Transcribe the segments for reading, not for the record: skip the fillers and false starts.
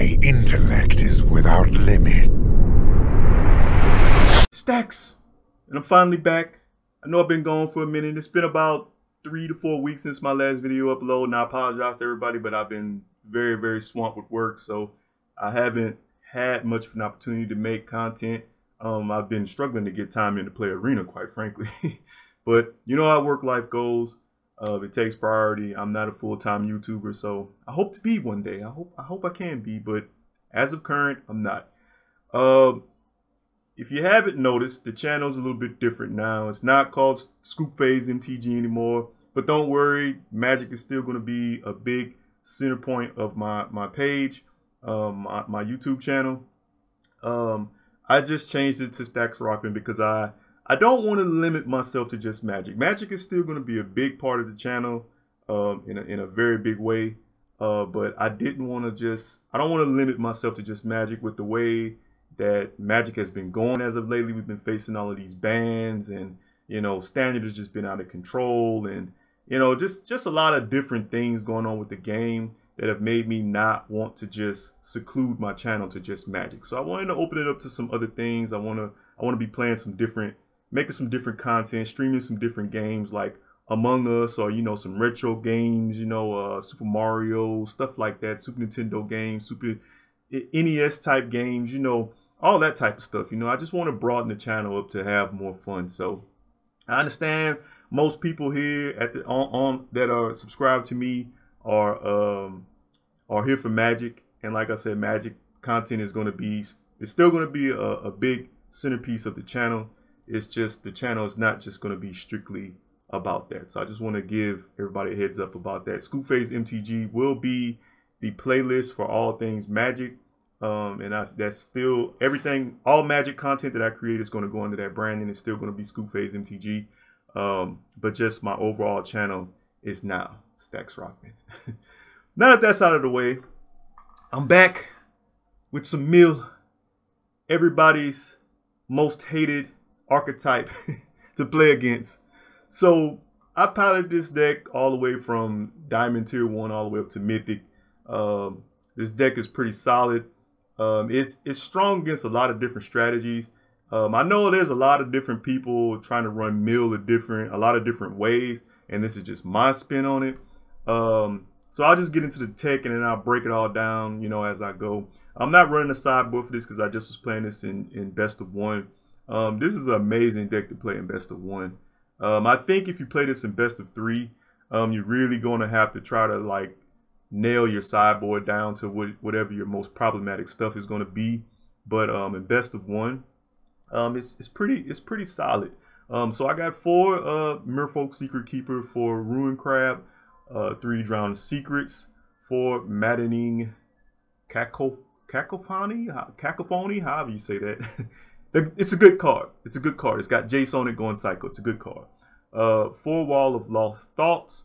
My intellect is without limit. Stacks! And I'm finally back. I know I've been gone for a minute. It's been about 3 to 4 weeks since my last video upload, and I apologize to everybody, but I've been very swamped with work, so I haven't had much of an opportunity to make content. I've been struggling to get time in to play Arena, quite frankly. But you know how work life goes. It takes priority. I'm not a full-time YouTuber, so I hope to be one day. I hope I can be, but as of current, I'm not. If you haven't noticed, the channel's a little bit different now. It's not called Scoop Phase MTG anymore, but don't worry, Magic is still going to be a big center point of my page, my YouTube channel. I just changed it to Stacks Rockman because I don't want to limit myself to just Magic. Magic is still going to be a big part of the channel in a very big way. But I didn't want to just, I don't want to limit myself to just Magic with the way that Magic has been going as of lately. We've been facing all of these bans, and, you know, Standard has just been out of control, and, you know, just a lot of different things going on with the game that have made me not want to just seclude my channel to just Magic. So I wanted to open it up to some other things. I want to be playing some different, making some different content, streaming some different games like Among Us, or, you know, some retro games, you know, Super Mario, stuff like that, Super Nintendo games, Super NES type games, you know, all that type of stuff. You know, I just want to broaden the channel up to have more fun. So I understand most people here at the, that are subscribed to me are here for Magic. And like I said, Magic content is going to be, it's still going to be a big centerpiece of the channel. It's just the channel is not just going to be strictly about that. So I just want to give everybody a heads up about that. Scoop Phase MTG will be the playlist for all things Magic. And that's still everything. All Magic content that I create is going to go under that brand, and it's still going to be Scoop Phase MTG. But just my overall channel is now Stacks Rockman. Now that that's out of the way, I'm back with some MILL. Everybody's most hated archetype to play against. So I piloted this deck all the way from Diamond Tier 1 all the way up to Mythic. This deck is pretty solid. It's strong against a lot of different strategies. I know there's a lot of different people trying to run MILL a lot of different ways, and this is just my spin on it. So I'll just get into the tech, and then I'll break it all down, you know, as I go. I'm not running a sideboard for this because I just was playing this in best of one. This is an amazing deck to play in best of one. I think if you play this in best of three, you're really going to have to try to like nail your sideboard down to whatever your most problematic stuff is going to be. But in best of one, it's pretty solid. So I got 4 Merfolk Secret Keeper for Ruin Crab, 3 Drowned Secrets, 4 Maddening Cacophony, however you say that. It's a good card. It's a good card. It's got Jace on it going psycho. It's a good card. 4 Wall of Lost Thoughts,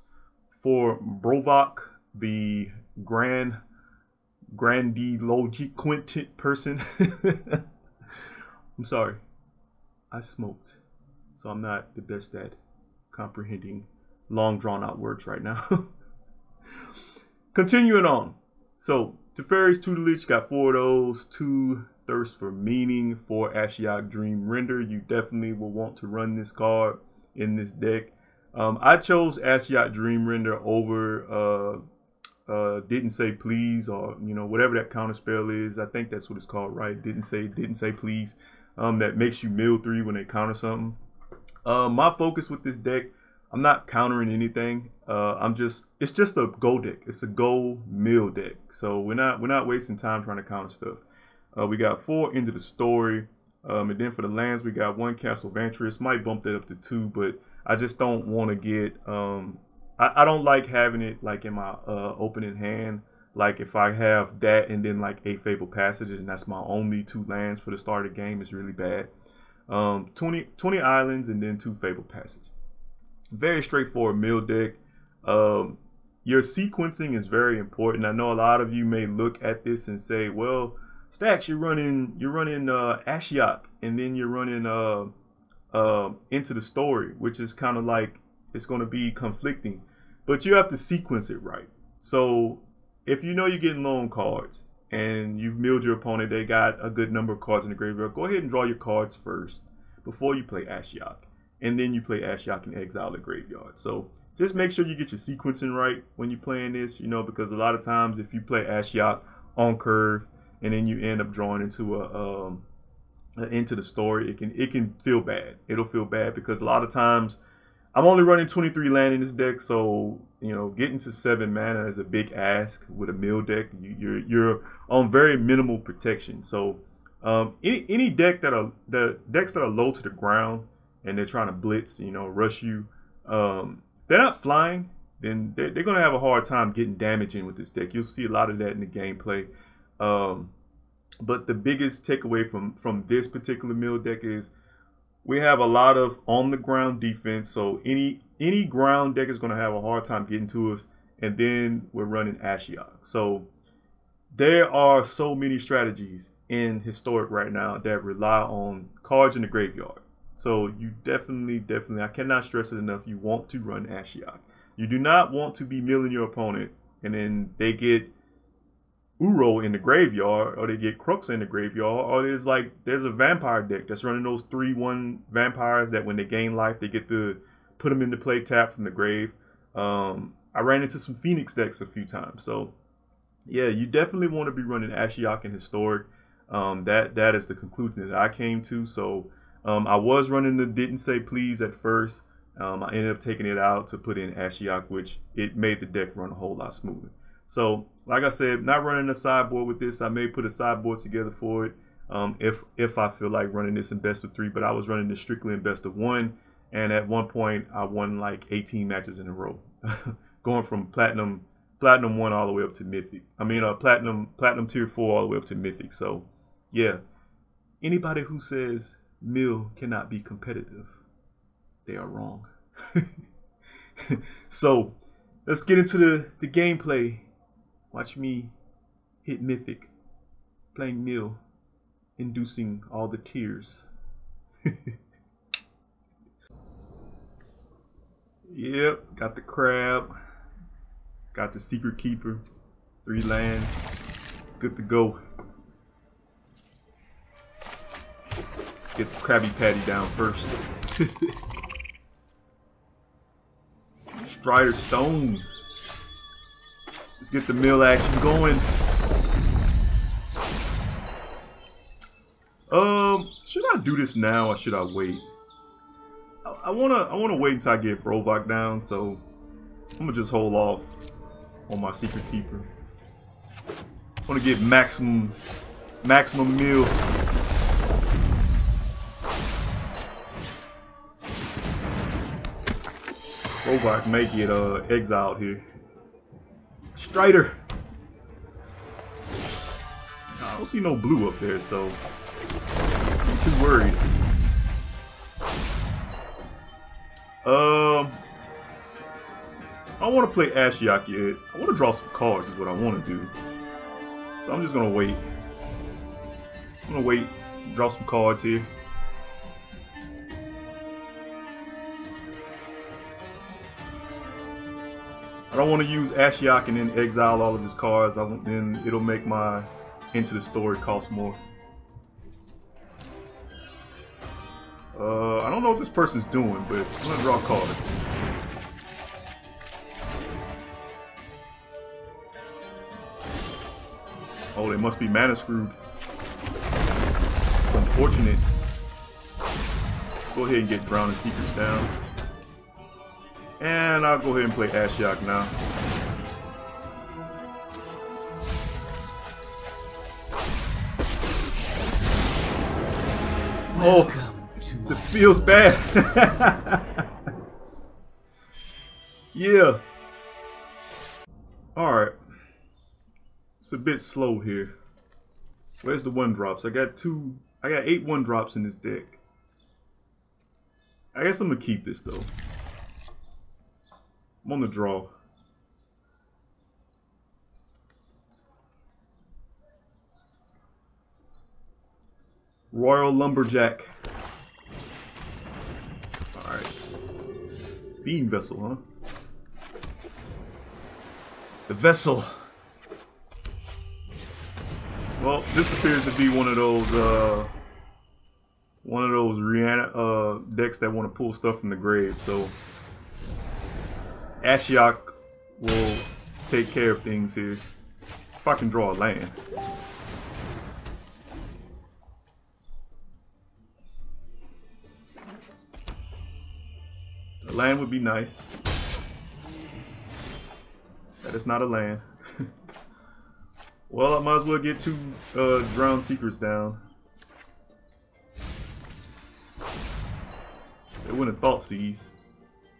4 Bruvac the Grandiloquent person. I'm sorry. I smoked, so I'm not the best at comprehending long drawn out words right now. Continuing on. So Teferi's Tutelage, got 4 of those, 2 Thirst for Meaning, 4 Ashiok Dream Render. You definitely will want to run this card in this deck. I chose Ashiok Dream Render over Didn't Say Please, or, you know, whatever that counter spell is. I think that's what it's called, right? Didn't say please. That makes you mill 3 when they counter something. My focus with this deck, I'm not countering anything. It's just a go deck. It's a go mill deck. So we're not wasting time trying to counter stuff. We got 4 Into the Story, and then for the lands, we got 1 Castle Vantress. Might bump that up to 2, but I just don't want to get, I don't like having it like in my opening hand. Like if I have that and then like 8 Fabled Passage, and that's my only 2 lands for the start of the game, is really bad. 20 Islands, and then 2 Fabled Passage. Very straightforward mill deck. Your sequencing is very important. I know a lot of you may look at this and say, well, Stacks, you're running Ashiok, and then you're running Into the Story, which is kind of like, it's going to be conflicting, but you have to sequence it right. So if you know you're getting loan cards, and you've milled your opponent, they got a good number of cards in the graveyard, go ahead and draw your cards first before you play Ashiok. And then you play Ashiok and exile the graveyard. So just make sure you get your sequencing right when you're playing this, you know, because a lot of times if you play Ashiok on curve and then you end up drawing into a Into the Story, it can feel bad. It'll feel bad because a lot of times I'm only running 23 land in this deck, so you know, getting to 7 mana is a big ask with a mill deck. You're on very minimal protection. So any deck that are low to the ground and they're trying to blitz, you know, rush you, they're not flying, then they're going to have a hard time getting damage in with this deck. You'll see a lot of that in the gameplay. But the biggest takeaway from this particular mill deck is we have a lot of on-the-ground defense. So any ground deck is going to have a hard time getting to us. And then we're running Ashiok. So there are so many strategies in Historic right now that rely on cards in the graveyard. So you definitely, I cannot stress it enough, you want to run Ashiok. You do not want to be milling your opponent and then they get Uro in the graveyard, or they get Kroxa in the graveyard, or there's a vampire deck that's running those 3/1 vampires that when they gain life, they get to put them into play tap from the grave. I ran into some Phoenix decks a few times. So yeah, you definitely want to be running Ashiok in Historic. That is the conclusion that I came to. So I was running the Didn't Say Please at first. I ended up taking it out to put in Ashiok, which it made the deck run a whole lot smoother. So, like I said, not running a sideboard with this. I may put a sideboard together for it if I feel like running this in best of 3, but I was running this strictly in best of 1. And at one point, I won like 18 matches in a row, going from platinum 1 all the way up to mythic. I mean, platinum tier 4 all the way up to mythic. So, yeah, anybody who says MILL cannot be competitive, they are wrong. So let's get into the gameplay. Watch me hit mythic, playing MILL, inducing all the tears. Yep, got the crab, got the secret keeper, 3 lands, good to go. Get the Krabby Patty down first. Strider Stone. Let's get the mill action going. Should I do this now or should I wait? I wanna wait until I get Bruvac down, so I'm gonna just hold off on my Secret Keeper. I wanna get maximum mill. Bruvac may get exiled here. Strider! I don't see no blue up there, so I'm too worried. I want to play Ashiok yet. I want to draw some cards is what I want to do. So I'm just going to wait. I'm going to wait, draw some cards here. I don't want to use Ashiok and then exile all of his cards. Then it'll make my Into the Story cost more. I don't know what this person's doing, but I'm gonna draw cards. Oh, they must be mana screwed. It's unfortunate. Go ahead and get Drowned Secrets down. And I'll go ahead and play Ashiok now. Welcome oh, it feels bad. Yeah. Alright. It's a bit slow here. Where's the 1-drops? I got 8 1-drops in this deck. I guess I'm gonna keep this though. I'm on the draw. Royal Lumberjack. Alright. Fiend Vessel, huh? The Vessel. Well, this appears to be one of those Rihanna decks that want to pull stuff from the grave. So Ashiok will take care of things here. If I can draw a land. A land would be nice. That is not a land. Well, I might as well get two Drowned Secrets down. They wouldn't have thought seized.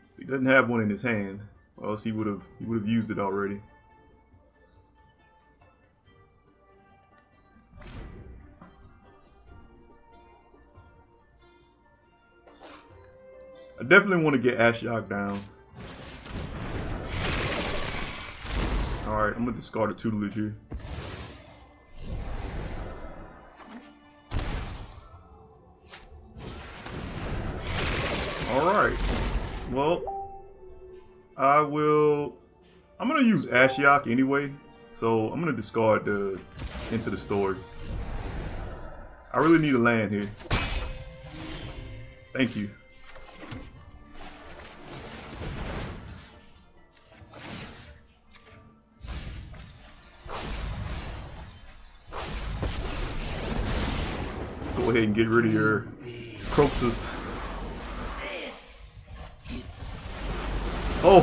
So he doesn't have one in his hand, or else he would have used it already. I definitely want to get Ashiok down. Alright, I'm gonna discard a tutelage here. Alright. Well, I'm gonna use Ashiok anyway, so I'm gonna discard the Into the Story. I really need a land here. Thank you. Go ahead and get rid of your Kroxas. Oh,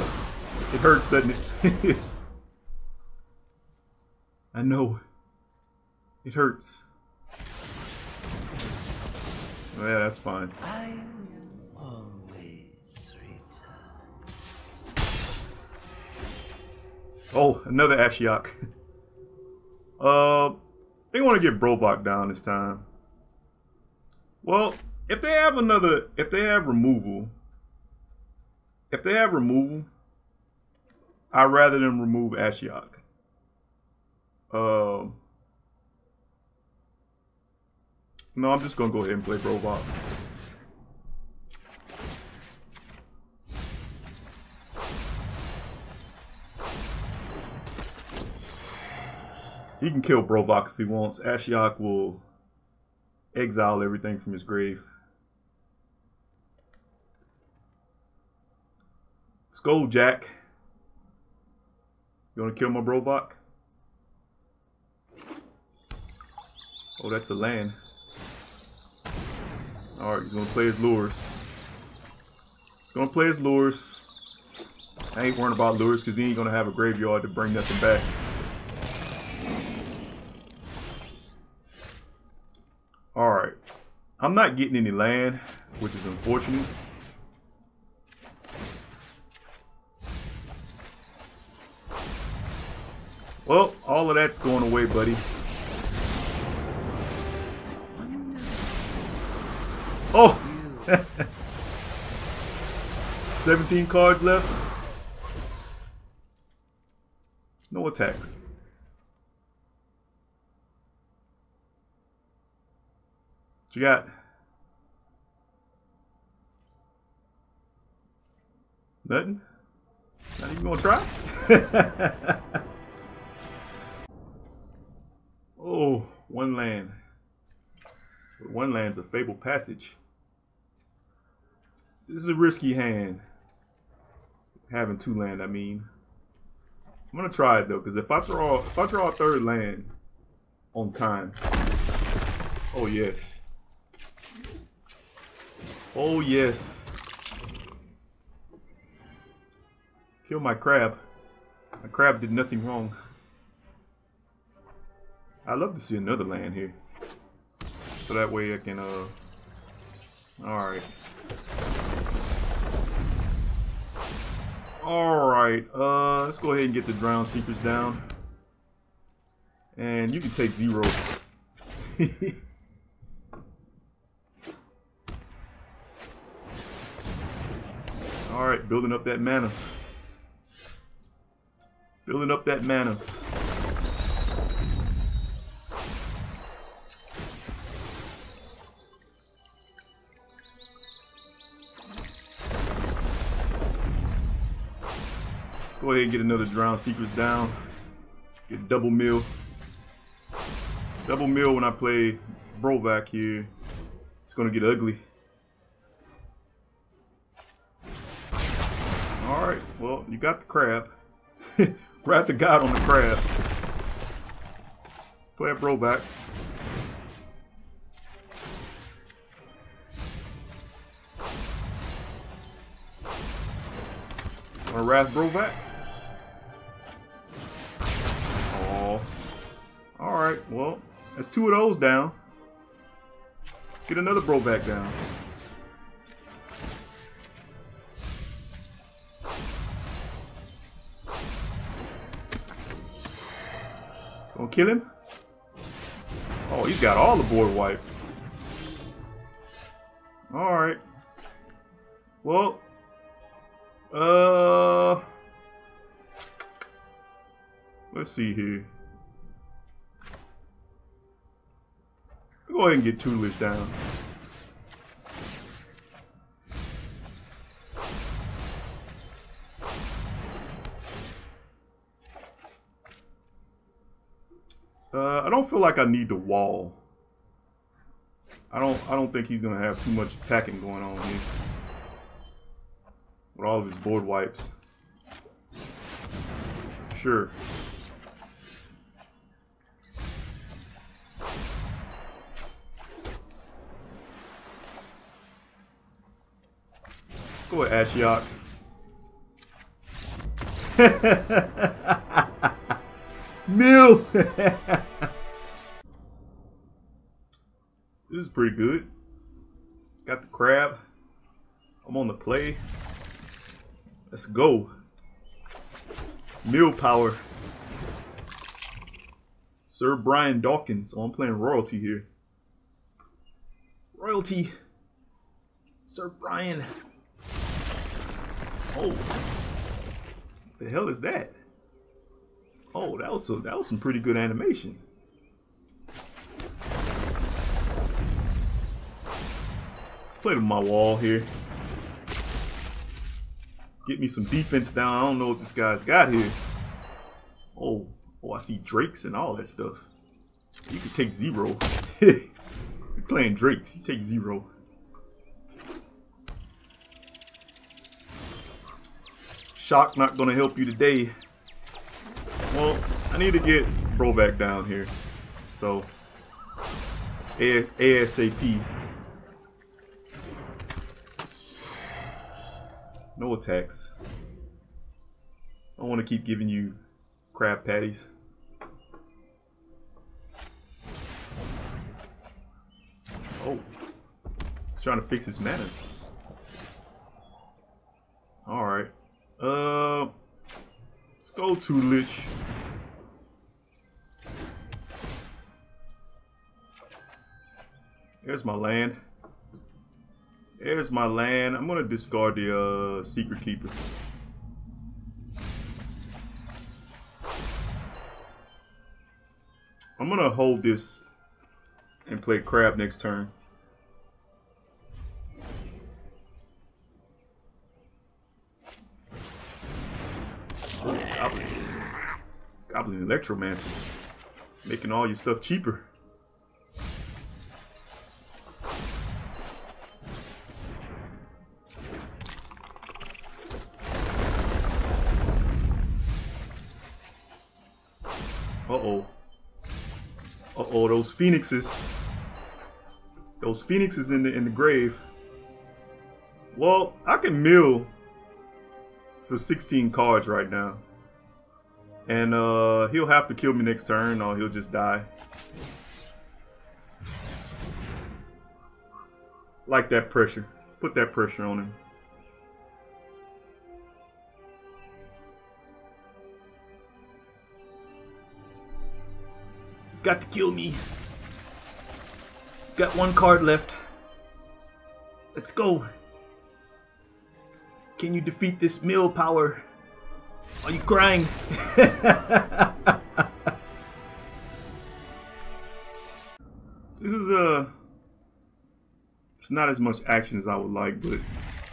it hurts, doesn't it? I know. It hurts. Oh, yeah, that's fine. I will always return. Oh, another Ashiok. They want to get Bruvac down this time. Well, if they have removal, I'd rather them remove Ashiok. No, I'm just gonna go ahead and play Bruvac. He can kill Bruvac if he wants. Ashiok will exile everything from his grave. Skulljack. You wanna kill my Bruvac? Oh, that's a land. Alright, he's gonna play his lures. I ain't worrying about lures because he ain't gonna have a graveyard to bring nothing back. Alright, I'm not getting any land, which is unfortunate. Well, all of that's going away, buddy. Oh! 17 cards left. No attacks. What you got? Nothing? Not even gonna try? Oh, one land. But one land's a Fabled Passage. This is a risky hand. Having two land, I mean. I'm gonna try it though, because if I draw a third land on time. Oh yes. Oh yes. Kill my crab. My crab did nothing wrong. I'd love to see another land here. So that way I can alright. Alright, let's go ahead and get the Drowned Secrets down. And you can take 0. Alright, building up that manas. Let's go ahead and get another Drowned Secrets down. Get double mill. Double mill when I play Bruvac here. It's gonna get ugly. Alright, well, you got the crab. Wrath of God on the crab. Play a Bruvac. Wanna Wrath Bruvac? Oh. Alright, well, that's two of those down. Let's get another Bruvac down. Gonna kill him? Oh, he's got all the board wiped. Alright. Well. Let's see here. We'll go ahead and get Tutelage down. I don't feel like I need the wall. I don't think he's gonna have too much attacking going on here. With all of his board wipes. Sure. Go with Ashiok. MILL! This is pretty good. Got the crab. I'm on the play. Let's go. Mill power. Sir Brian Dawkins. So I'm playing royalty here. Royalty. Sir Brian. Oh. What the hell is that? Oh, that was some pretty good animation. Played on my wall here. Get me some defense down. I don't know what this guy's got here. Oh, I see Drakes and all that stuff. You can take zero. You're playing Drakes. You take zero. Shock not gonna help you today. Well, I need to get Bruvac down here. So, ASAP. No attacks. I don't want to keep giving you crab patties. Oh. He's trying to fix his manners. Alright. Let's go to Lich. There's my land. There's my land. I'm gonna discard the Secret Keeper. I'm gonna hold this and play crab next turn. Oh, Goblin. Goblin Electromancer. Making all your stuff cheaper. Uh oh, those phoenixes in the grave. Well, I can mill for 16 cards right now, and he'll have to kill me next turn, or he'll just die. Like that pressure. Put that pressure on him. Got to kill me. Got one card left. Let's go. Can you defeat this mill power? Are you crying? This is it's not as much action as I would like, but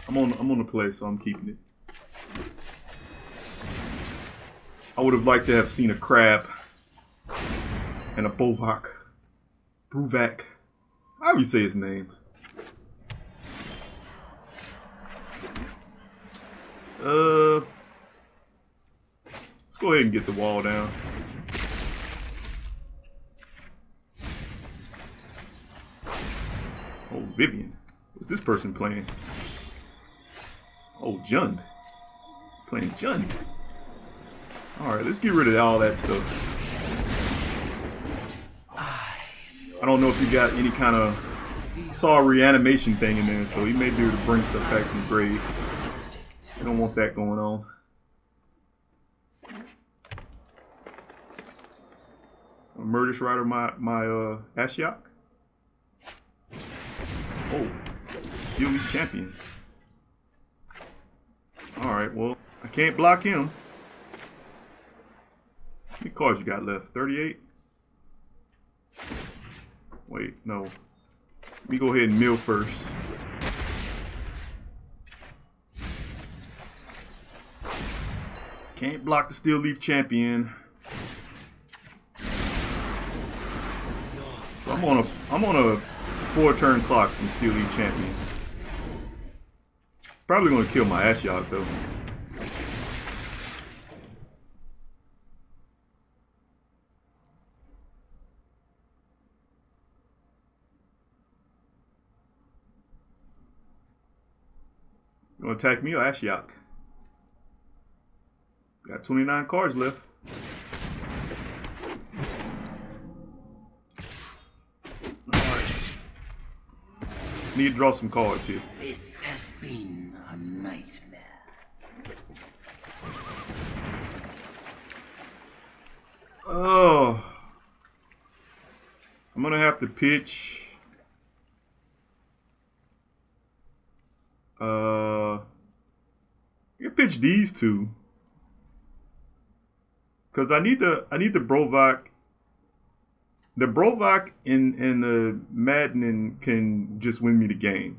I'm on the play, so I'm keeping it. I would have liked to have seen a crab and a Bruvac. Bruvac. How do you say his name? Let's go ahead and get the wall down. Oh, Vivian. What's this person playing? Oh, Jund. Playing Jund. Alright, let's get rid of all that stuff. I don't know if you got any kind of... saw a reanimation thing in there, so you may be able to bring stuff back from the grave. I don't want that going on. A Murderous Rider, my Ashiok. Oh, Steel Leaf Champion. Alright, well, I can't block him. How many cards you got left? 38? Wait, no. Let me go ahead and mill first. Can't block the Steel Leaf Champion. So I'm on a 4-turn clock from Steel Leaf Champion. It's probably gonna kill my Ashiok though. Attack me or Ashiok. Got 29 cards left. Alright. Need to draw some cards here. This has been a nightmare. Oh. I'm gonna have to pitch. You pitch these two, cause I need the Bruvac. The Bruvac and the Maddening can just win me the game,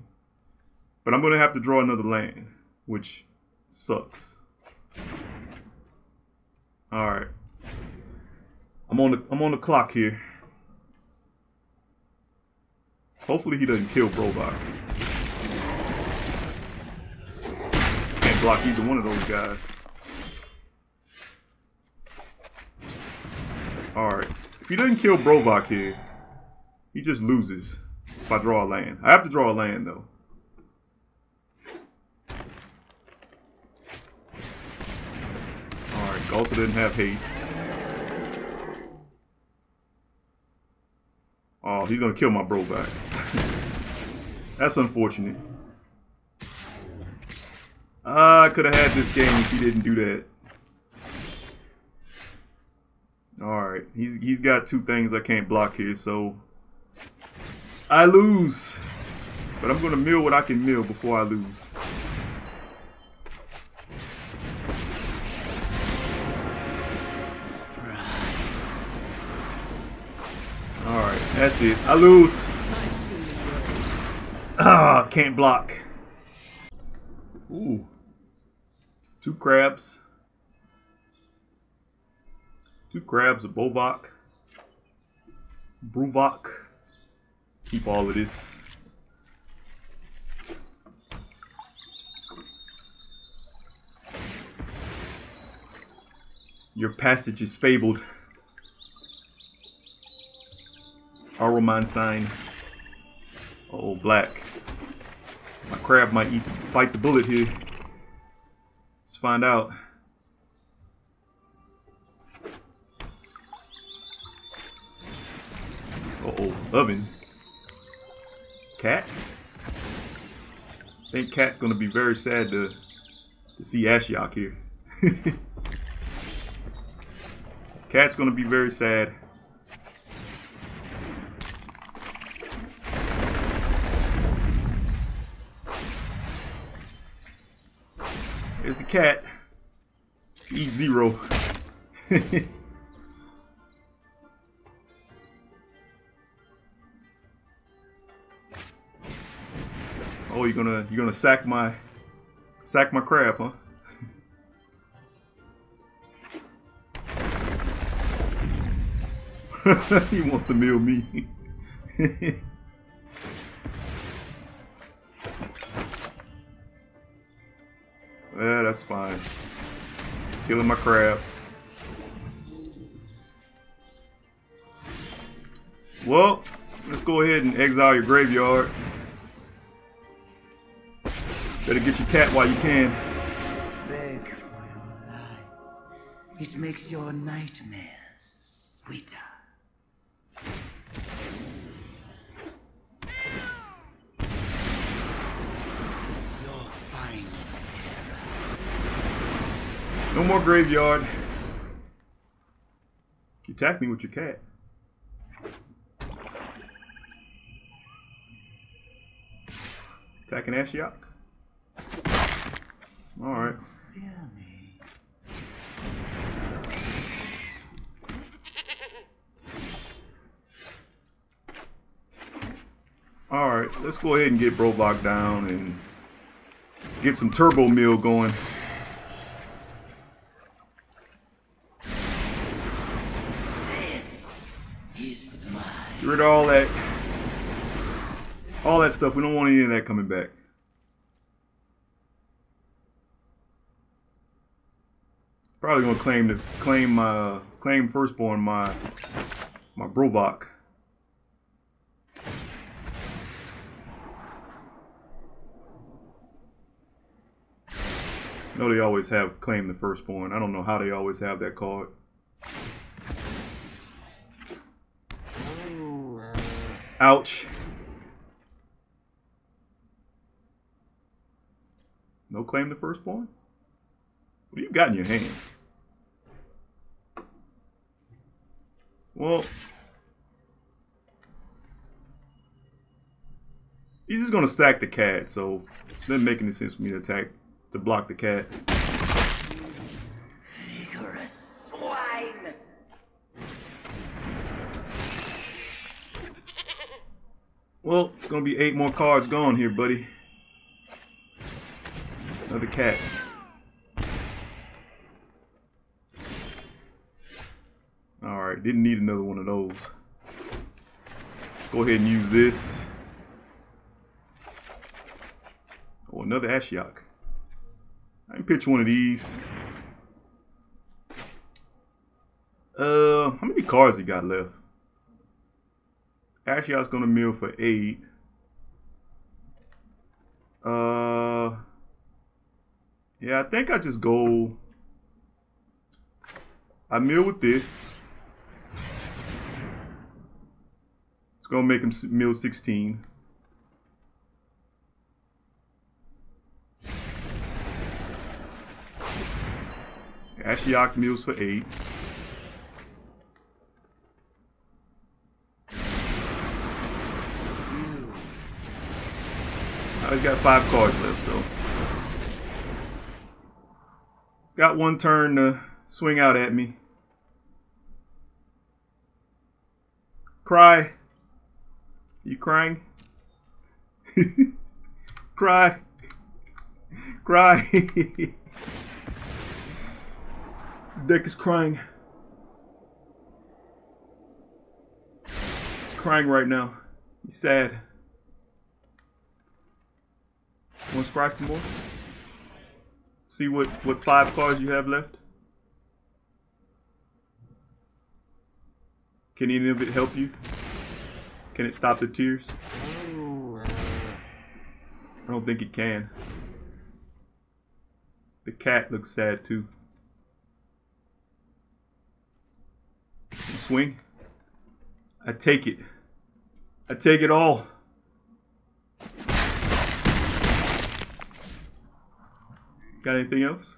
but I'm gonna have to draw another land, which sucks. All right, I'm on the clock here. Hopefully he doesn't kill Bruvac. Block either one of those guys. Alright. If he doesn't kill Bruvac here, he just loses if I draw a land. I have to draw a land though. Alright, Galta didn't have haste. Oh, he's gonna kill my Bruvac. That's unfortunate. I could have had this game if he didn't do that. Alright, he's got two things I can't block here, so I lose. But I'm gonna mill what I can mill before I lose. Alright, that's it. I lose. Ah, can't block. Ooh. 2 crabs. 2 crabs, a Bruvac. Bruvac. Keep all of this. Your passage is fabled. Aroman sign. Oh, black. My crab might bite the bullet here. Let's find out. Uh-oh, oven. Cat? I think Cat's gonna be very sad to see Ashiok here. Cat's gonna be very sad. There's the cat. E0. Oh, you're gonna sack my crab, huh? He wants to meal me. Yeah, that's fine. Killing my crab. Well, let's go ahead and exile your graveyard. Better get your cat while you can. Beg for your life. It makes your nightmares sweeter. No more graveyard. You attack me with your cat. Attacking Ashiok. Alright. Alright, let's go ahead and get Bruvac down and get some turbo mill going. Get rid of all that stuff. We don't want any of that coming back. Probably gonna claim Firstborn, my Bruvac. I know they always have Claim the Firstborn. I don't know how they always have that card. Ouch. No Claim the Firstborn? What do you got in your hand? Well, he's just gonna sack the cat, so it doesn't make any sense for me to block the cat. Well, it's gonna be 8 more cards gone here, buddy. Another cat. Alright, didn't need another one of those. Go ahead and use this. Oh, another Ashiok. I can pitch one of these. How many cards he got left? Actually, I was gonna mill for 8. Yeah, I think I just go. I mill with this. It's gonna make him mill 16. Ashiok mills for 8. He's got 5 cards left, so got one turn to swing out at me. Cry. You crying? Cry. Cry. This deck is crying. He's crying right now. He's sad. Want to scry some more? See what 5 cards you have left? Can any of it help you? Can it stop the tears? I don't think it can. The cat looks sad too. Swing. I take it. I take it all. Got anything else?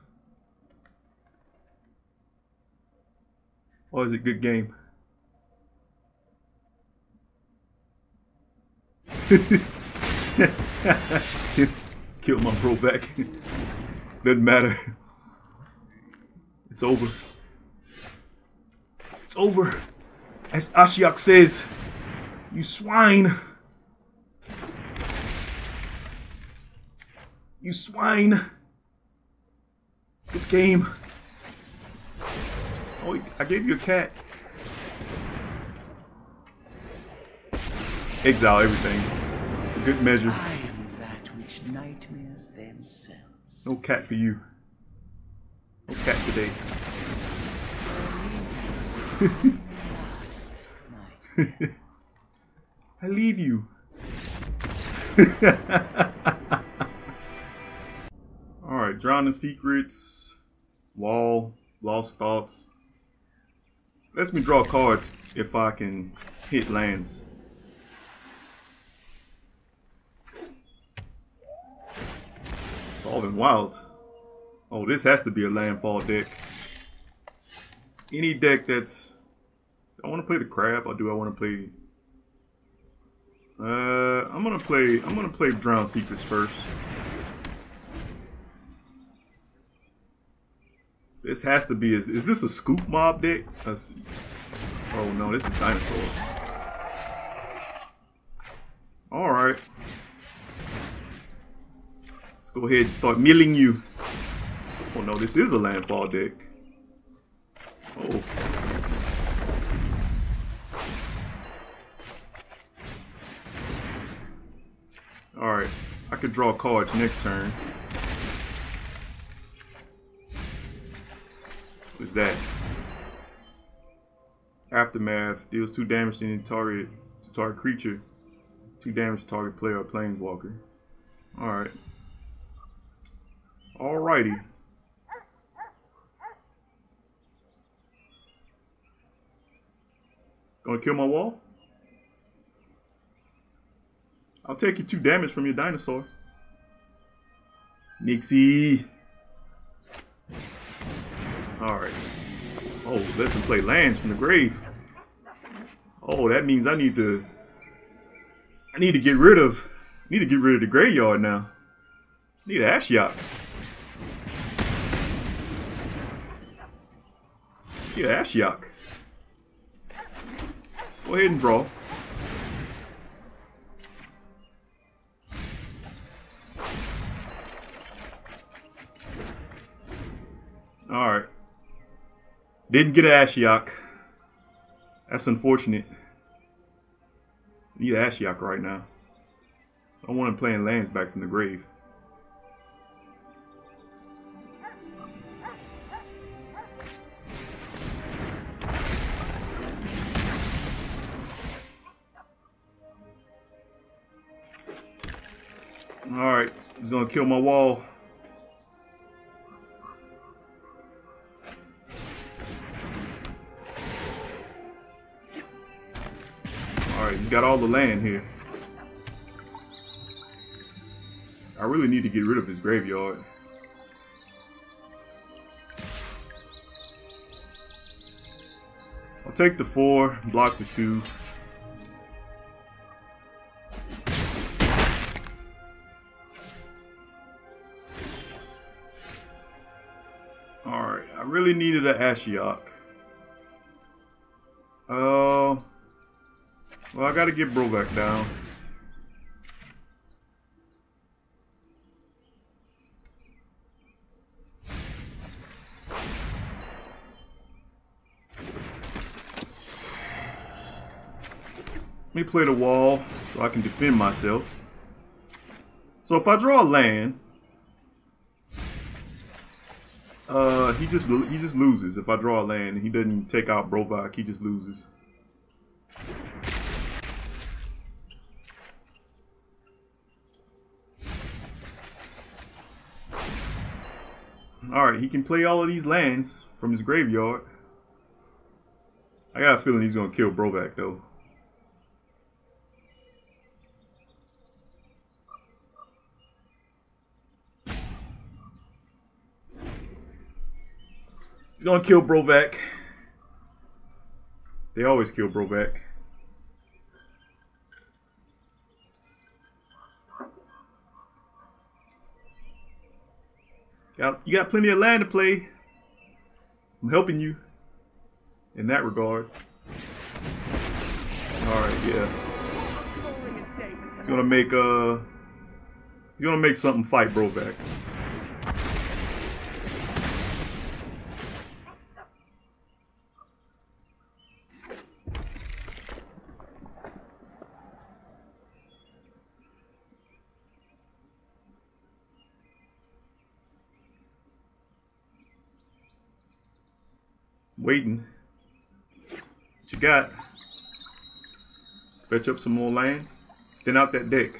Or is it a good game? Killed my Bruvac. Doesn't matter. It's over. It's over. As Ashiok says, you swine. You swine. Good game. Oh, I gave you a cat. Exile everything. For good measure. I am that which nightmares themselves. No cat for you. No cat today. I leave you. Alright, Drowned Secrets, Wall, Lost Thoughts. Lets me draw cards if I can hit lands. Fallen Wilds. Oh, this has to be a landfall deck. Any deck that's... I want to play the crab, or do I want to play... I'm gonna play Drowned Secrets first. This has to be. Is this a scoop mob deck? Let's see. Oh no, this is dinosaurs. All right, let's go ahead and start milling you. Oh no, this is a landfall deck. Oh. All right, I could draw cards next turn. Is that Aftermath deals 2 damage to any target creature, 2 damage to target player or planeswalker. Alright. Alrighty. Gonna kill my wall? I'll take you 2 damage from your dinosaur. Nixie. Alright. Oh, let's play lands from the grave. Oh, that means I need to get rid of the graveyard now. I need an Ashiok. Get an Ashiok. Let's go ahead and draw. Alright. Didn't get an Ashiok. That's unfortunate. Need an Ashiok right now. I don't want him playing lands back from the grave. Alright, he's gonna kill my wall. He's got all the land here. I really need to get rid of his graveyard. I'll take the 4, block the 2. Alright, I really needed an Ashiok. Well, I gotta get Bruvac down. Let me play the wall so I can defend myself. So if I draw a land, he just loses. If I draw a land, he doesn't take out Bruvac. He just loses. Alright, he can play all of these lands from his graveyard. I got a feeling he's going to kill Bruvac, though. He's going to kill Bruvac. They always kill Bruvac. You got plenty of land to play. I'm helping you in that regard. Alright, yeah. He's gonna make something fight Bruvac. Waiting. What you got? Fetch up some more lands. Thin out that deck.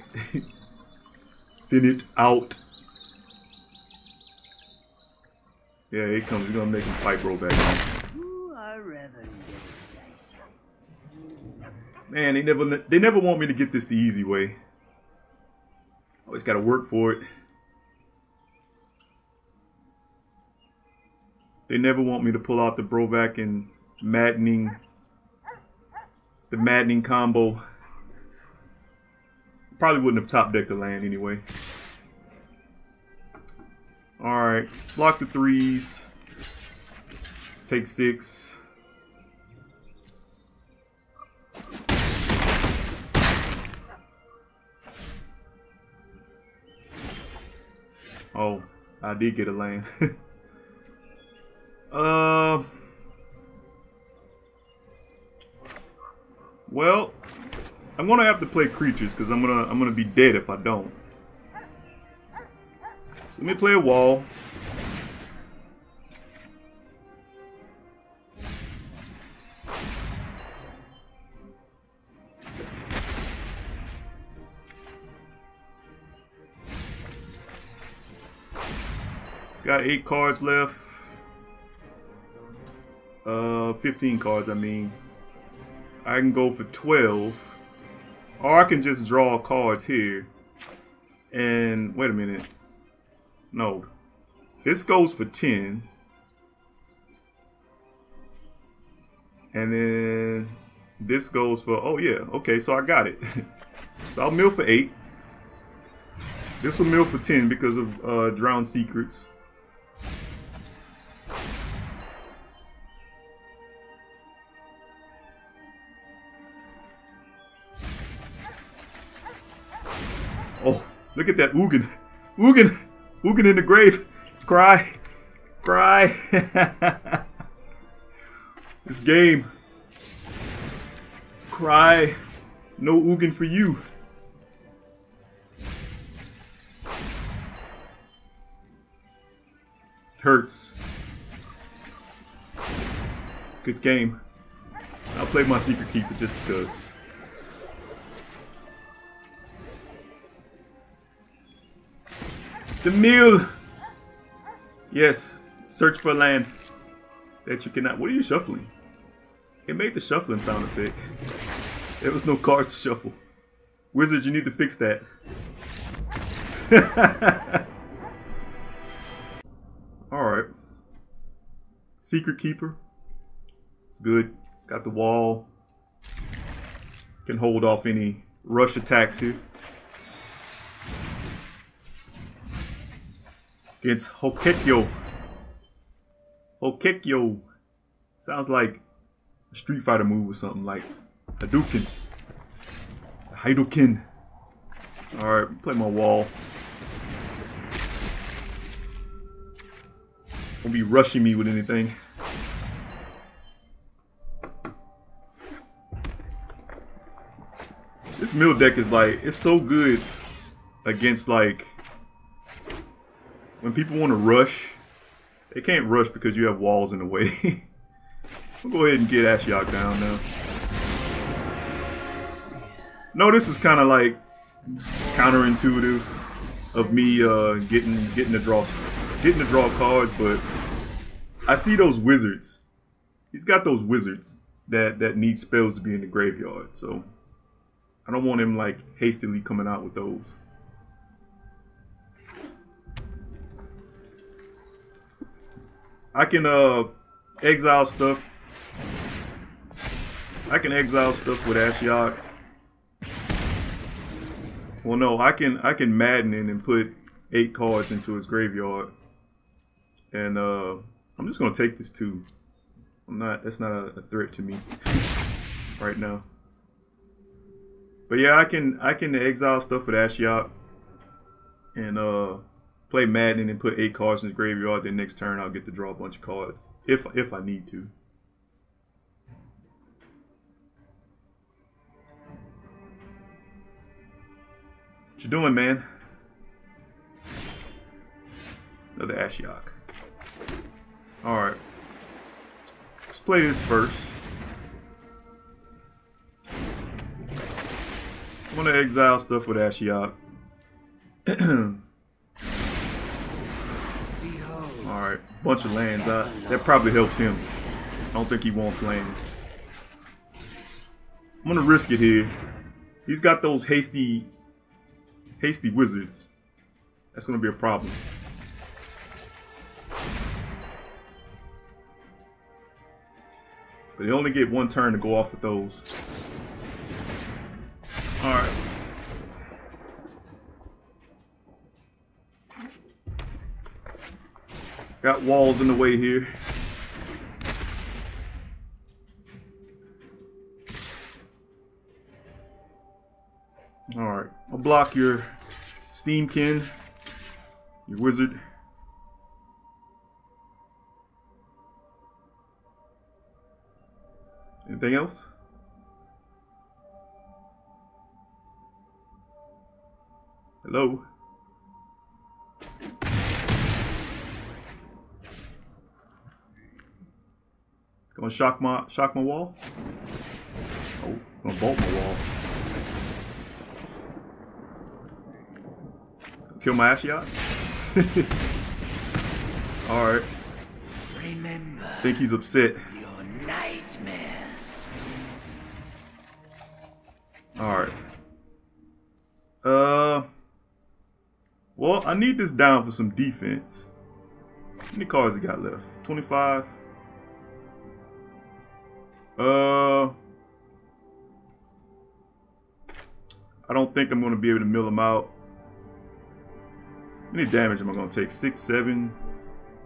Thin it out. Yeah, here he comes. We're gonna make him fight bro back on. Man, they never want me to get this the easy way. Always gotta work for it. They never want me to pull out the Bruvac and the maddening combo. Probably wouldn't have top decked the land anyway. Alright, block the threes. Take six. Oh, I did get a land. Well, I'm gonna have to play creatures because I'm gonna be dead if I don't. So let me play a wall. It's got 8 cards left. 15 cards, I mean. I can go for 12. Or I can just draw cards here. And, wait a minute. No. This goes for 10. And then this goes for, oh yeah, okay, so I got it. So I'll mill for 8. This will mill for 10 because of Drowned Secrets. Oh, look at that Ugin. Ugin! Ugin in the grave. Cry. Cry. This game. Cry. No Ugin for you. Hurts. Good game. I'll play my Secret Keeper just because. The MILL! Yes. Search for land that you cannot... What are you shuffling? It made the shuffling sound effect. There was no cards to shuffle. Wizard, you need to fix that. Alright. Secret Keeper. It's good. Got the wall. Can hold off any rush attacks here. It's Hokekyo. Hokekyo. Sounds like a Street Fighter move or something, like Hadouken. Hadouken. Alright, play my wall. Won't be rushing me with anything. This mill deck is like, it's so good against like when people want to rush, they can't rush because you have walls in the way. We'll go ahead and get Ashiok down now. No, this is kind of like counterintuitive of me getting to draw cards, but I see those wizards. He's got those wizards that need spells to be in the graveyard, so I don't want him like hastily coming out with those. I can exile stuff. I can exile stuff with Ashiok. Well, no, I can madden him and put 8 cards into his graveyard. And I'm just gonna take this too. That's not a threat to me right now. But yeah, I can exile stuff with Ashiok and play Madden and put 8 cards in the graveyard. Then next turn I'll get to draw a bunch of cards if I need to. What you doing, man? Another Ashiok. All right. Let's play this first. I'm gonna exile stuff with Ashiok. Alright, bunch of lands. That probably helps him. I don't think he wants lands. I'm gonna risk it here. He's got those hasty wizards. That's gonna be a problem. But they only get one turn to go off with those. Alright. Got walls in the way here. Alright, I'll block your Steamkin, your wizard. Anything else? Hello? Gonna shock my wall? Oh, gonna bolt my wall. Kill my Ashiok? Alright. Remember, I think he's upset. Your nightmares. Alright. Well, I need this down for some defense. How many cards he got left? 25. I don't think I'm gonna be able to mill him out. How many damage am I going to take? 6, 7.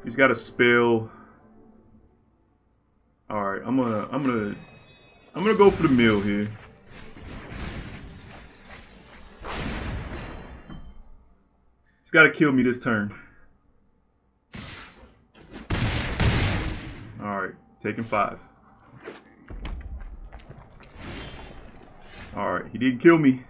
He's got a spell. All right, I'm going to go for the mill here. He's got to kill me this turn. All right, taking 5. All right, he didn't kill me.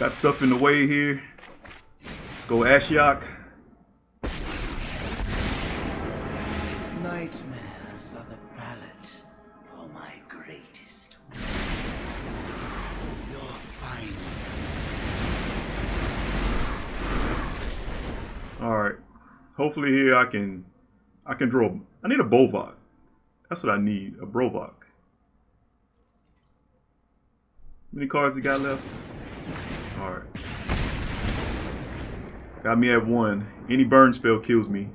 Got stuff in the way here. Let's go Ashiok. Nightmares are the palate for my greatest. You're fine. Alright. Hopefully here I can draw. I need a Bruvac. That's what I need, a Bruvac. How many cards you got left? Alright. Got me at 1. Any burn spell kills me.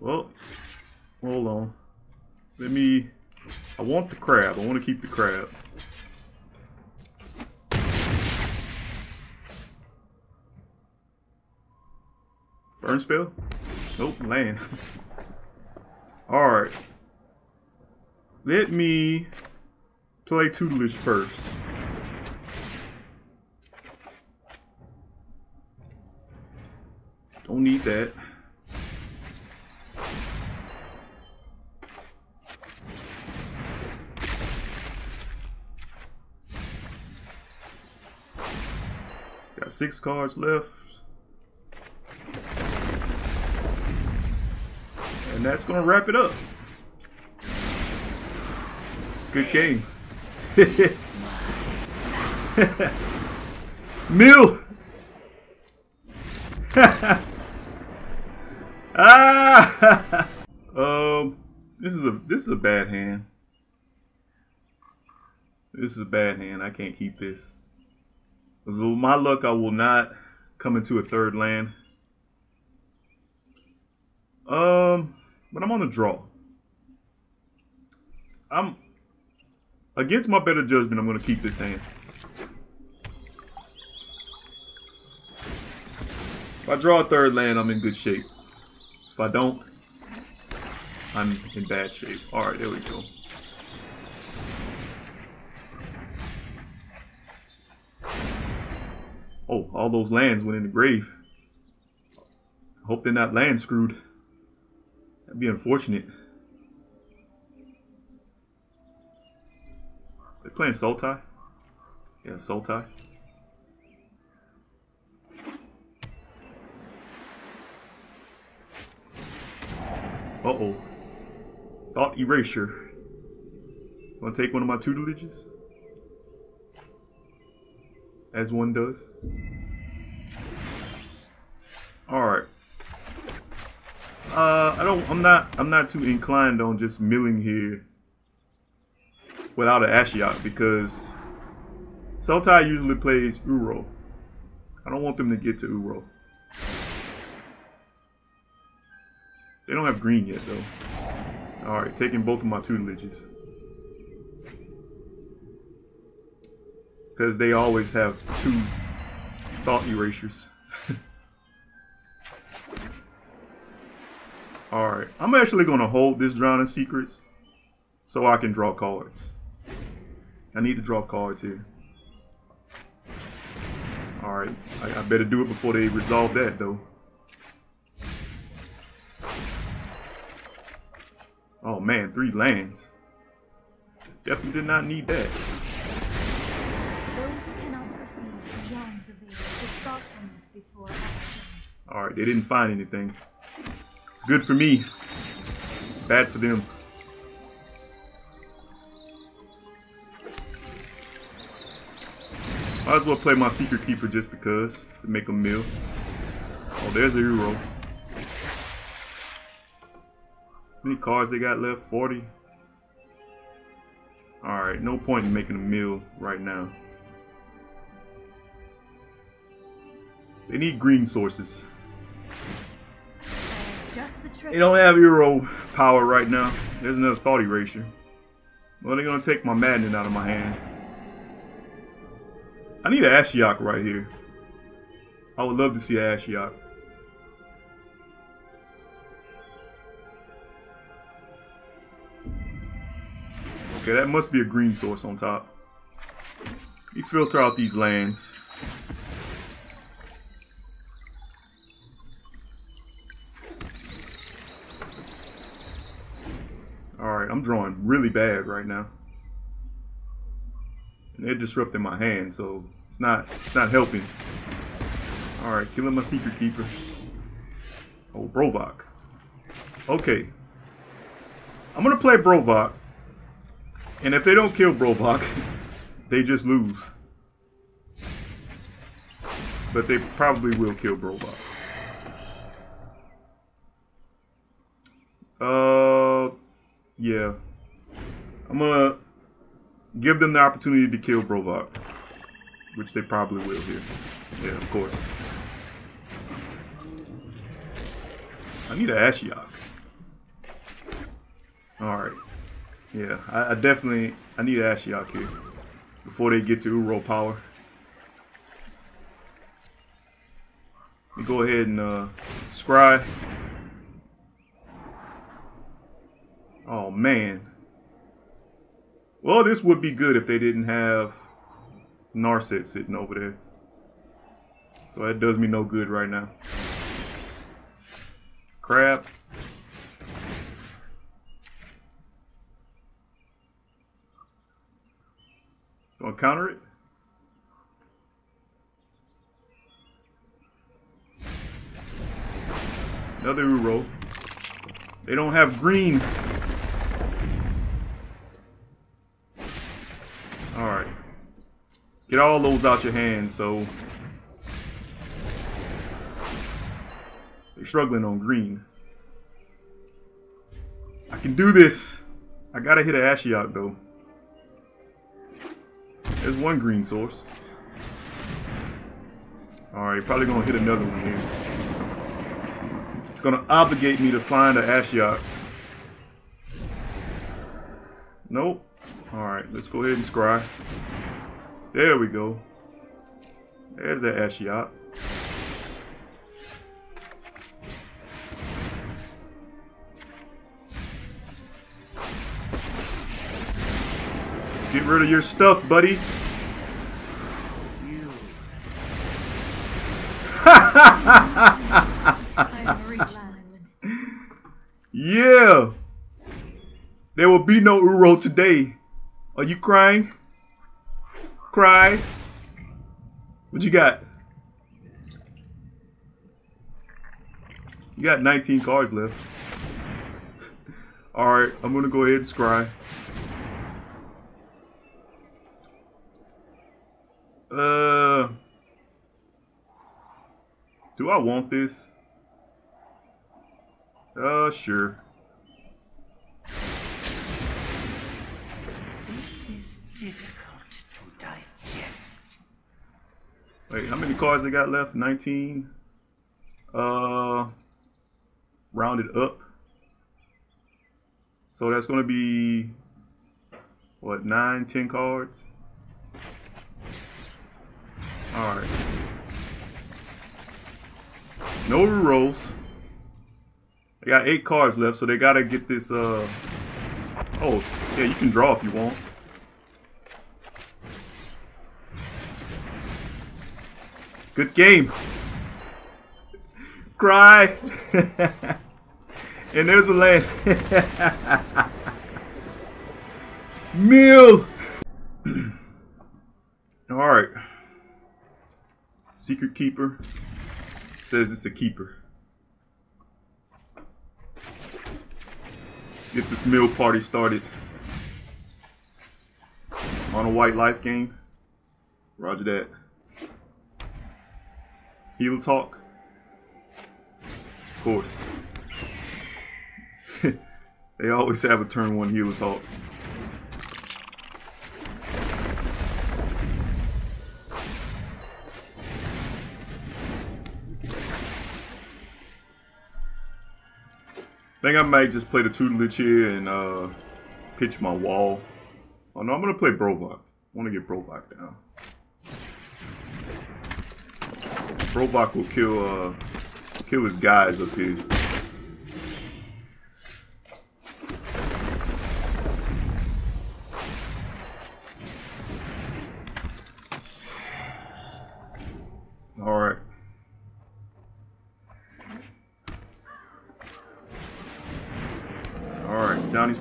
Well, hold on. I want the crab. I want to keep the crab. Burn spell? Nope, land. Alright. Let me play Tutelage first. Don't need that. Got 6 cards left. And that's going to wrap it up. Good game. Mill. Ah. This is a bad hand. This is a bad hand. I can't keep this. With my luck, I will not come into a third land. But I'm on the draw. I'm. Against my better judgment, I'm going to keep this hand. If I draw a third land, I'm in good shape. If I don't, I'm in bad shape. Alright, there we go. Oh, all those lands went in the grave. Hope they're not land screwed. That'd be unfortunate. They're playing Sultai. Yeah, Sultai. Uh-oh. Thought Erasure. Want to take one of my tutelages? As one does. Alright. I'm not too inclined on just milling here without an Ashiok, because Sultai usually plays Uro. I don't want them to get to Uro. They don't have green yet, though. Alright, taking both of my tutelages. Because they always have two Thought Erasures. Alright, I'm actually going to hold this Drowned Secrets so I can draw cards. I need to draw cards here. Alright, I better do it before they resolve that, though. Oh man, 3 lands. Definitely did not need that. Alright, they didn't find anything. It's good for me. Bad for them. Might as well play my Secret Keeper just because, to make a mill. Oh, there's the Uro. How many cards they got left? 40. Alright, no point in making a mill right now. They need green sources. They don't have Uro power right now. There's another Thought Erasure. Well, they're going to take my Maddening out of my hand. I need an Ashiok right here. I would love to see an Ashiok. Okay, that must be a green source on top. Let me filter out these lands. Alright, I'm drawing really bad right now. And they're disrupting my hand, so it's not helping. Alright, killing my Secret Keeper. Oh, Bruvac. Okay. I'm gonna play Bruvac. And if they don't kill Bruvac, they just lose. But they probably will kill Bruvac. Yeah. I'm gonna give them the opportunity to kill Bruvac, which they probably will here. Yeah, of course. I need an Ashiok. Alright. Yeah, I need an Ashiok here before they get to Uro power. Let me go ahead and scry. Oh man. Well, this would be good if they didn't have Narset sitting over there. So that does me no good right now. Crab. Gonna counter it. Another Uro. They don't have green. Alright. Get all those out your hand, so they're struggling on green. I can do this. I gotta hit an Ashiok though. There's one green source. Alright, probably gonna hit another one here. It's gonna obligate me to find an Ashiok. Nope. Alright, let's go ahead and scry. There we go. There's that Ashiok. Get rid of your stuff, buddy. There will be no Uro today. Are you crying? Cry. What you got? You got 19 cards left. Alright, I'm gonna go ahead and scry. Do I want this? Sure. This is difficult to digest. Wait, how many cards I got left? 19. Round it up. So that's gonna be what, 9, 10 cards? Alright. No rolls. I got 8 cards left, so they gotta get this oh, yeah, you can draw if you want. Good game. Cry. And there's a land. Mill. Alright. Secret Keeper. Says it's a keeper. Let's get this mill party started. On a white life game. Roger that. Healer's Hawk. Of course. They always have a turn 1 Healer's Hawk. I think I might just play the Tutelage here and pitch my wall. Oh no, I'm gonna play Bruvac. I wanna get Bruvac down. Bruvac will kill his guys up here.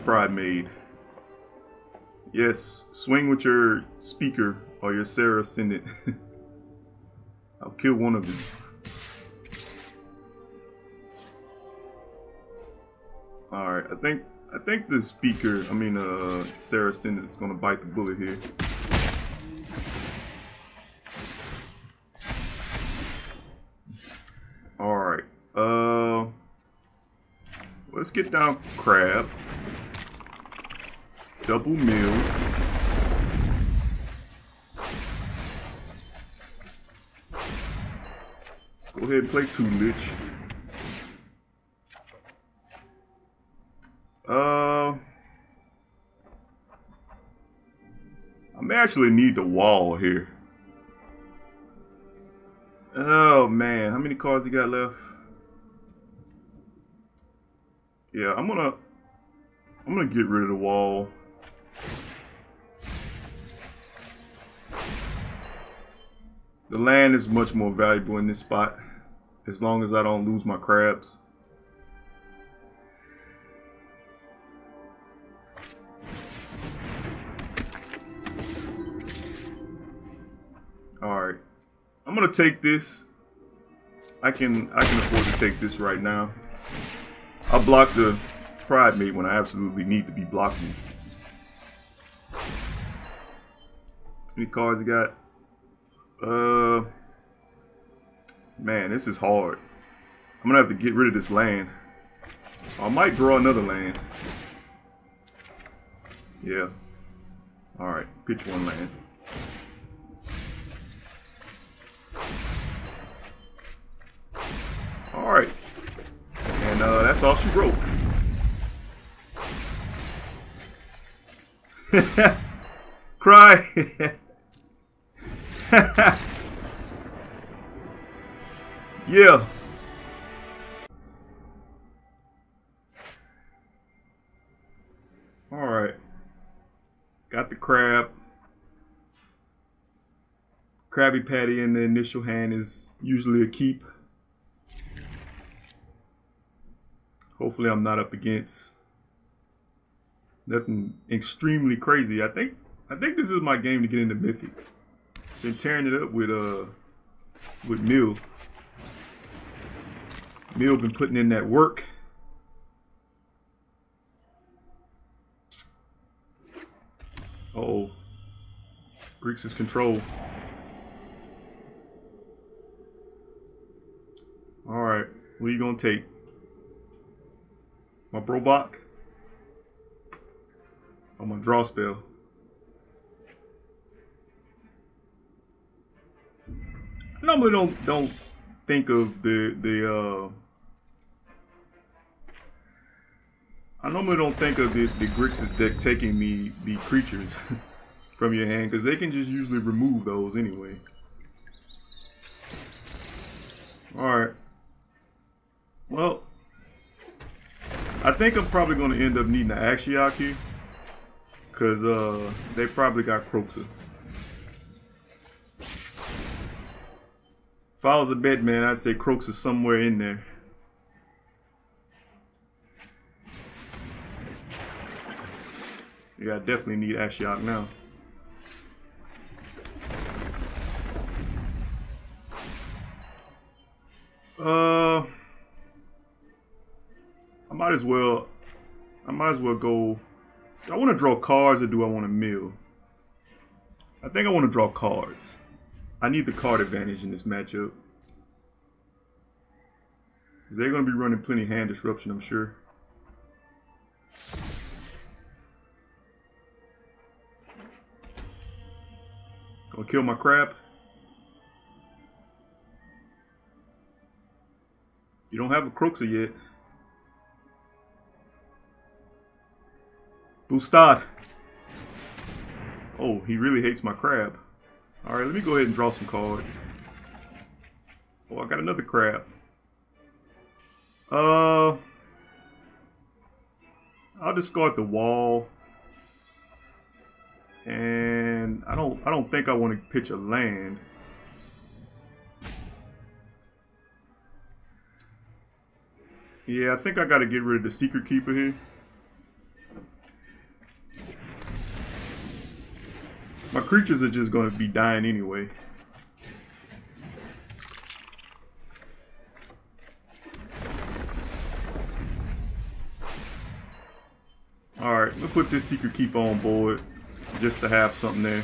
Pride made. Yes, swing with your speaker or your Sarah send it. I'll kill one of them. Alright, I think the speaker, Sarah send it is gonna bite the bullet here. Alright, let's get down crab. Double mill. Let's go ahead and play Tutelage. I may actually need the wall here. Oh man, how many cards you got left? Yeah, I'm gonna get rid of the wall. The land is much more valuable in this spot, as long as I don't lose my crabs. Alright, I'm gonna take this. I can afford to take this right now. I'll block the pride mate when I absolutely need to be blocking. How many cards you got? Man, this is hard. I'm gonna have to get rid of this land. I might draw another land. Yeah. Alright, pitch one land. Alright. And that's all she wrote. Cry. Yeah. All right. Got the crab. Krabby Patty in the initial hand is usually a keep. Hopefully I'm not up against Nothing extremely crazy. I think this is my game to get into Mythic. Been tearing it up with MILL. MILL been putting in that work. Uh-oh. Grixis control. Alright, what are you gonna take? My Bruvac? I'm gonna draw spell. I normally don't think of the Grixis deck taking the creatures from your hand, because they can just usually remove those anyway. Alright. Well, I think I'm probably going to end up needing an Ashiok here, because they probably got Kroxa. If I was a bet man, I'd say Kroxa somewhere in there. Yeah, I definitely need Ashiok now. I might as well go. Do I want to draw cards or do I want to mill? I think I want to draw cards. I need the card advantage in this matchup. They're going to be running plenty of hand disruption, I'm sure. Gonna kill my crab. You don't have a Kroxa yet. Bustad. Oh, he really hates my crab. Alright, let me go ahead and draw some cards. Oh, I got another crab. I'll discard the wall. And I don't think I want to pitch a land. Yeah, I think I gotta get rid of the Secret Keeper here. My creatures are just going to be dying anyway. Alright, we'll put this Secret Keeper on board just to have something there.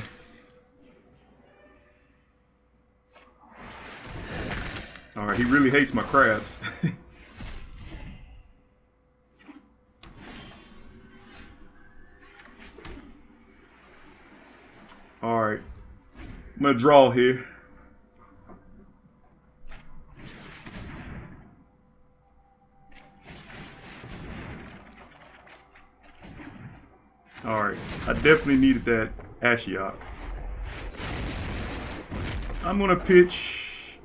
Alright, he really hates my crabs. Alright, I'm going to draw here. Alright, I definitely needed that Ashiok. I'm going to pitch,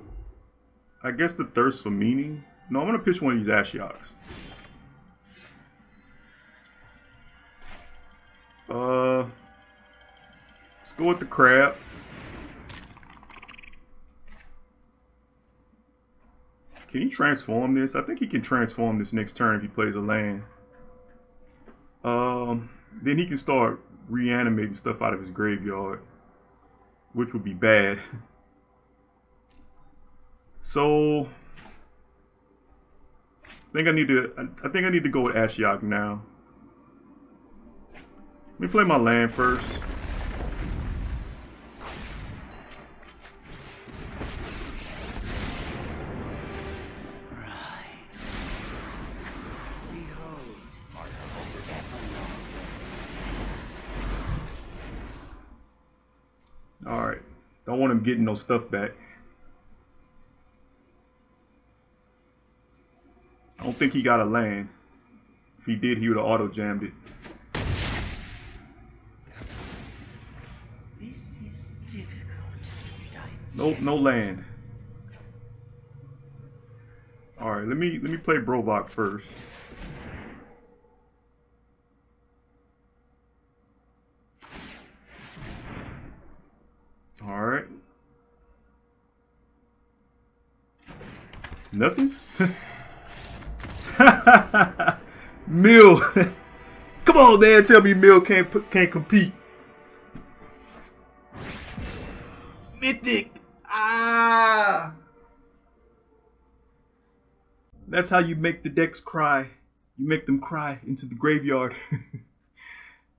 I guess, the Thirst for Meaning. No, I'm going to pitch one of these Ashioks. Let's go with the crab. Can he transform this? I think he can transform this next turn if he plays a land. Then he can start reanimating stuff out of his graveyard, which would be bad. So I think I need to go with Ashiok now. Let me play my land first. Want him getting no stuff back. I don't think he got a land. If he did, he would have auto jammed it. This is difficult. Nope, no land. All right, let me play Bruvac first. All right. Nothing? Mill. Come on, man. Tell me MILL can't compete. Mythic. Ah. That's how you make the decks cry. You make them cry into the graveyard.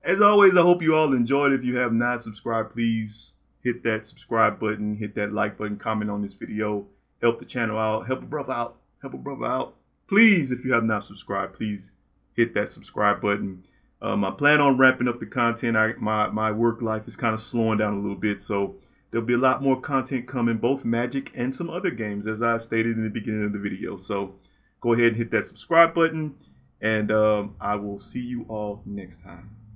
As always, I hope you all enjoyed. If you have not subscribed, please hit that subscribe button, hit that like button, comment on this video, help the channel out, help a brother out, help a brother out. Please, if you have not subscribed, please hit that subscribe button. I plan on wrapping up the content. My work life is kind of slowing down a little bit, so there'll be a lot more content coming, both Magic and some other games, as I stated in the beginning of the video. So go ahead and hit that subscribe button, and I will see you all next time.